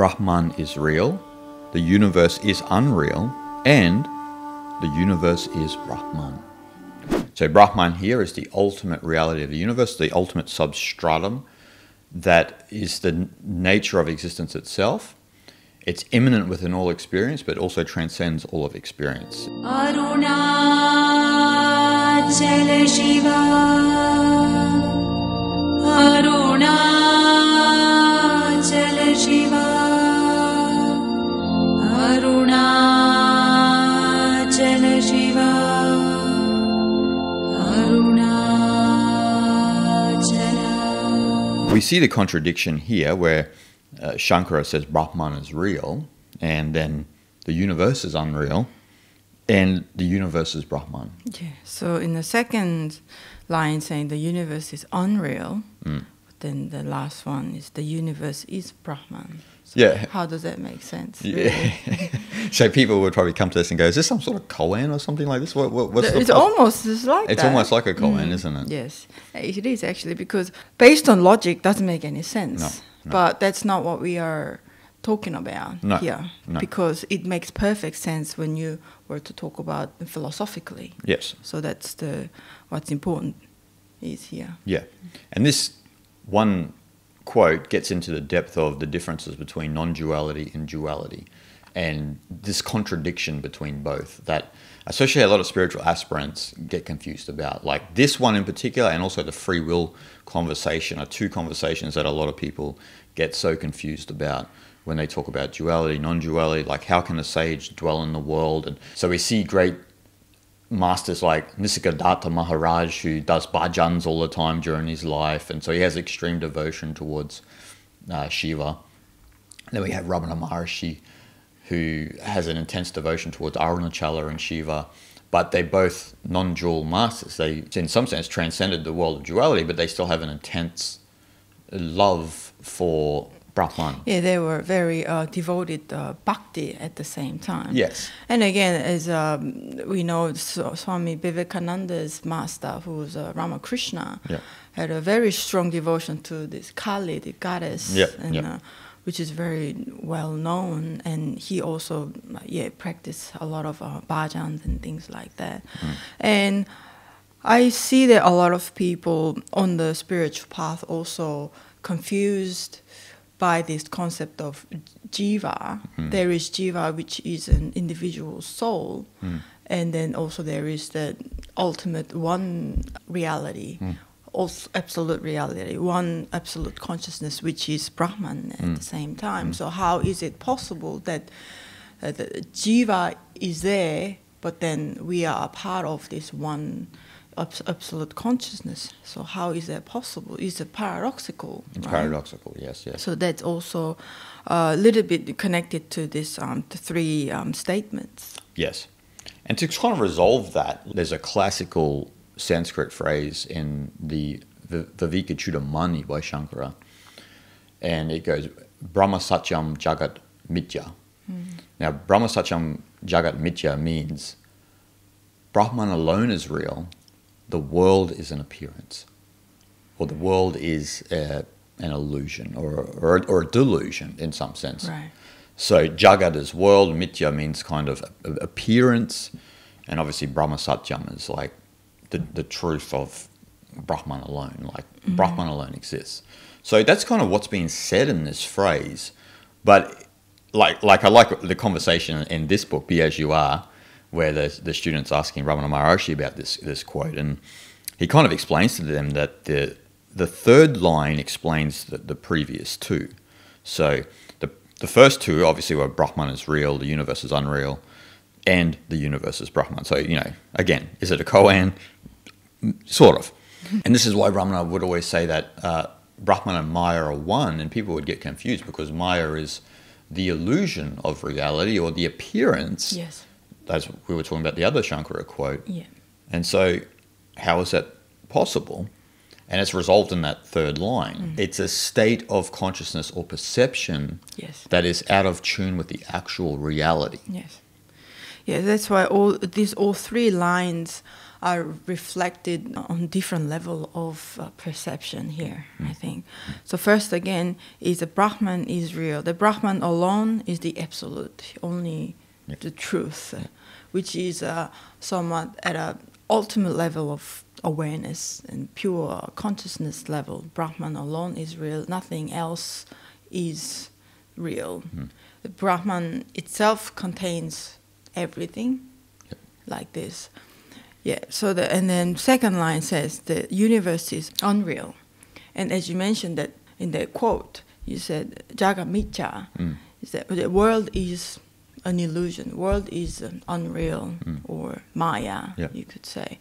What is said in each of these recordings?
Brahman is real, the universe is unreal, and the universe is Brahman. So Brahman here is the ultimate reality of the universe, the ultimate substratum that is the nature of existence itself. It's immanent within all experience, but also transcends all of experience. Arunachala Shiva, Arunachala Shiva, Arunachala Shiva, Arunachala. We see the contradiction here where Shankara says Brahman is real, and then the universe is unreal, and the universe is Brahman. Yeah. So in the second line saying the universe is unreal, but then the last one is the universe is Brahman. So yeah. How does that make sense? Yeah. Really? So people would probably come to this and go, is this some sort of koan or something like this? It's almost like a koan, isn't it? Yes, it is actually, because based on logic it doesn't make any sense. No. But that's not what we are talking about here, because it makes perfect sense when you were to talk about philosophically. Yes. So that's what's important is here. Yeah. And this one quote gets into the depth of the differences between non-duality and duality, and this contradiction between both that especially a lot of spiritual aspirants get confused about. Like this one in particular, and also the free will conversation, are two conversations that a lot of people get so confused about when they talk about duality, non-duality, like how can a sage dwell in the world? And so we see great masters like Nisargadatta Maharaj, who does bhajans all the time during his life, and so he has extreme devotion towards Shiva. And then we have Ramana Maharshi, who has an intense devotion towards Arunachala and Shiva, but they're both non-dual masters. They, in some sense, transcended the world of duality, but they still have an intense love for Brahman. Yeah, they were very devoted bhakti at the same time. Yes. And again, as we know, Swami Vivekananda's master, who was Ramakrishna, had a very strong devotion to this Kali, the goddess. Yeah, and, which is very well known, and he also practiced a lot of bhajans and things like that. And I see that a lot of people on the spiritual path also confused by this concept of jiva. There is jiva, which is an individual soul, and then also there is the ultimate one reality, also absolute reality, one absolute consciousness, which is Brahman at the same time. So how is it possible that the jiva is there, but then we are a part of this one absolute consciousness? So how is that possible? Is it paradoxical? It's paradoxical, yes, yes. So that's also a little bit connected to this the three statements. Yes. And to kind of resolve that, there's a classical Sanskrit phrase in the Viveka Chudamani by Shankara, and it goes Brahma Satyam Jagat Mithya. Now Brahma Satyam Jagat Mithya means Brahman alone is real, the world is an appearance, or the world is an illusion or a delusion in some sense. Right. So Jagat is world, Mithya means kind of appearance, and obviously Brahma Satyam is like the truth of Brahman alone, like Brahman alone exists. So that's kind of what's being said in this phrase. But like I like the conversation in this book, Be As You Are, where the student's asking Ramana Maharshi about this quote, and he kind of explains to them that the third line explains the previous two. So the first two obviously were Brahman is real, the universe is unreal, and the universe is Brahman. So, you know, again, is it a koan? Sort of. And this is why Ramana would always say that Brahman and Maya are one, and people would get confused because Maya is the illusion of reality or the appearance. Yes. As we were talking about the other Shankara quote. Yeah. And so how is that possible? And it's resolved in that third line. It's a state of consciousness or perception that is out of tune with the actual reality. Yes. Yeah, that's why all three lines are reflected on different level of perception here, I think. So first, again, is the Brahman is real. The Brahman alone is the absolute, only the truth, which is somewhat at an ultimate level of awareness and pure consciousness level. Brahman alone is real. Nothing else is real. The Brahman itself contains everything, like this. Yeah. So the, and then second line says the universe is unreal, and as you mentioned that in the quote, you said Jagat Mithya, is that the world is an illusion. World is unreal or Maya, you could say.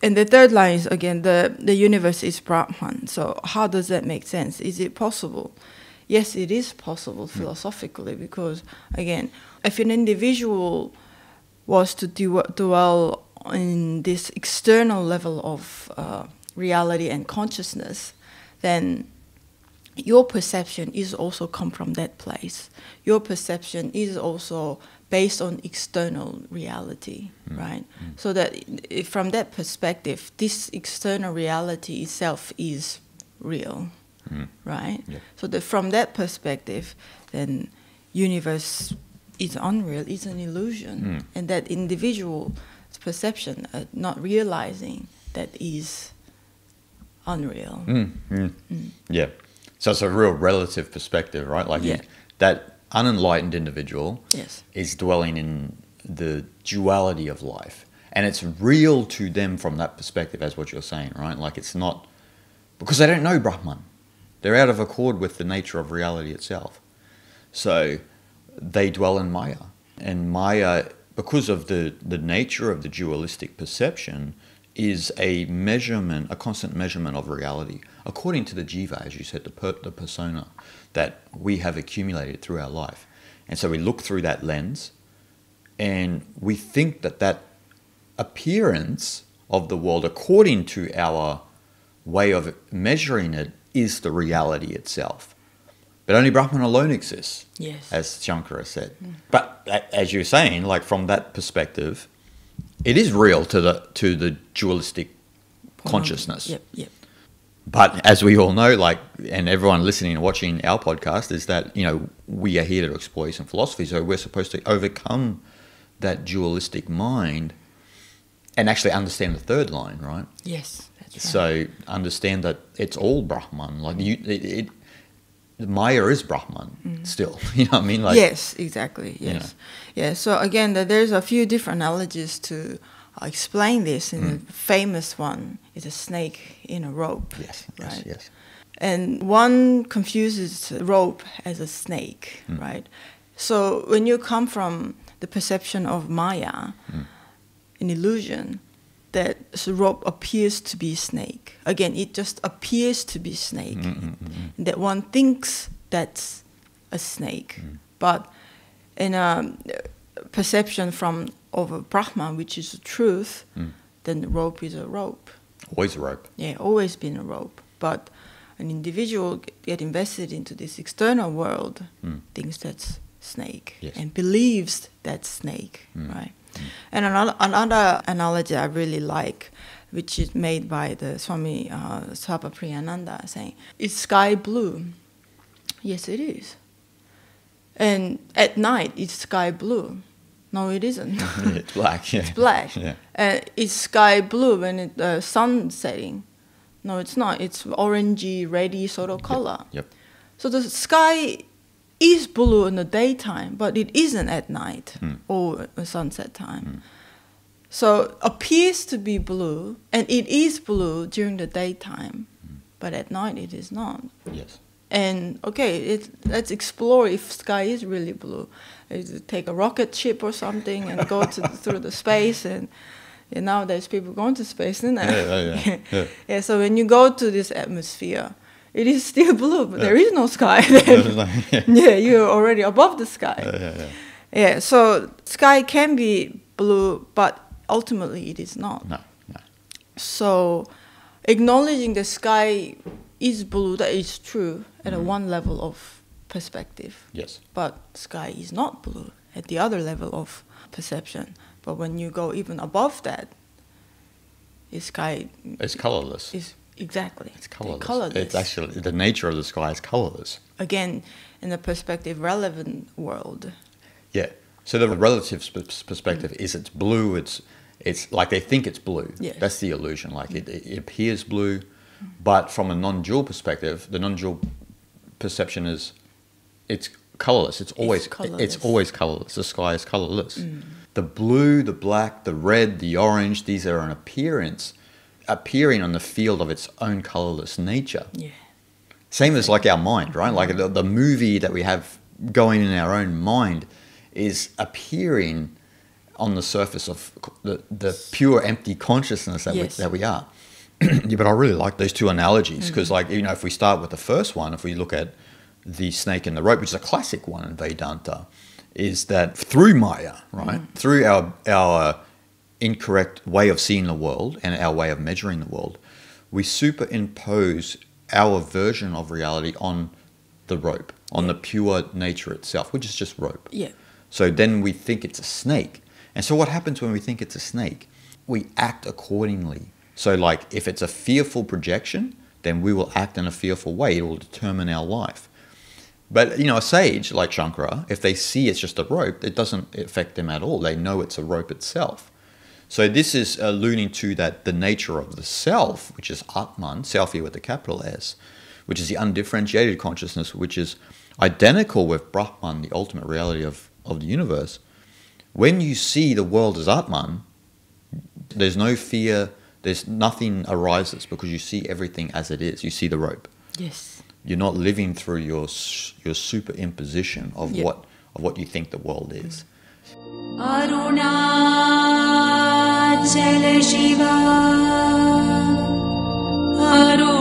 And the third line is again the universe is Brahman. So how does that make sense? Is it possible? Yes, it is possible philosophically, because again, if an individual was to dwell in this external level of reality and consciousness, then your perception is also come from that place. Your perception is also based on external reality, right? So that from that perspective, this external reality itself is real, right? So that from that perspective, then universe is unreal, it's an illusion, and that individual's perception, not realizing that is unreal. Yeah, so it's a real relative perspective, right? Like you, that unenlightened individual is dwelling in the duality of life, and it's real to them from that perspective, as what you're saying, right? Like it's not, because they don't know Brahman. They're out of accord with the nature of reality itself. So they dwell in Maya. And Maya, because of the nature of the dualistic perception, is a measurement, a constant measurement of reality, according to the jiva, as you said, the persona that we have accumulated through our life. And so we look through that lens, and we think that that appearance of the world, according to our way of measuring it, is the reality itself. But only Brahman alone exists, as Shankara said. But as you're saying, like from that perspective, it is real to the dualistic consciousness. But as we all know, like, and everyone listening and watching our podcast, is that, you know, we are here to explore some philosophy, so we're supposed to overcome that dualistic mind and actually understand the third line, right? Yes, that's right. So understand that it's all Brahman. Like Maya is Brahman still, you know what I mean? Like, yes, exactly, yes. You know. Yeah, so again, there's a few different analogies to explain this, and the famous one is a snake in a rope. Yes. And one confuses rope as a snake, right? So when you come from the perception of Maya, an illusion, that rope appears to be snake. Again, it just appears to be snake. That one thinks that's a snake. But in a perception from of a Brahman, which is the truth, then the rope is a rope. Always a rope. Yeah, always been a rope. But an individual get invested into this external world, thinks that's snake, and believes that's snake, right? And another analogy I really like, which is made by the Swami Svapapriyananda, saying, is sky blue? Yes, it is. And at night, it's sky blue. No, it isn't. It's black. It's black. It's sky blue when the sun's setting. No, it's not. It's orangey, reddy sort of color. So the sky is blue in the daytime, but it isn't at night or sunset time. So appears to be blue, and it is blue during the daytime, but at night it is not. And okay, let's explore if sky is really blue. Take a rocket ship or something and go through the space, and nowadays people go into space, isn't there? Yeah, so when you go to this atmosphere, it is still blue, but there is no sky. You're already above the sky. So sky can be blue, but ultimately it is not. So acknowledging the sky is blue, that is true at a one level of perspective. But sky is not blue at the other level of perception. But when you go even above that, It's colorless. Exactly. It's colorless. It's actually, the nature of the sky is colorless. Again, in the perspective relevant world. Yeah. So the relative perspective is it's blue, it's like they think it's blue. Yes. That's the illusion. Like it appears blue, but from a non-dual perspective, the non-dual perception is it's colorless. It's always colorless. The sky is colorless. Mm. The blue, the black, the red, the orange, these are an appearing on the field of its own colorless nature. Yeah. Same as like our mind, right? Like the movie that we have going in our own mind is appearing on the surface of the pure empty consciousness that, that we are. Yeah, but I really like those two analogies because like, you know, if we start with the first one, if we look at the snake and the rope, which is a classic one in Vedanta, is that through Maya, right? Through our incorrect way of seeing the world and our way of measuring the world, we superimpose our version of reality on the rope, on the pure nature itself, which is just rope. Yeah. So then we think it's a snake. And so what happens when we think it's a snake? We act accordingly. So like if it's a fearful projection, then we will act in a fearful way. It will determine our life. But, you know, a sage like Shankara, if they see it's just a rope, it doesn't affect them at all. They know it's a rope itself. So this is alluding to that the nature of the self, which is Atman, self here with the capital S, which is the undifferentiated consciousness, which is identical with Brahman, the ultimate reality of the universe. When you see the world as Atman, there's no fear, there's nothing arises because you see everything as it is. You see the rope. Yes. You're not living through your superimposition of what you think the world is. Arunachala Shiva.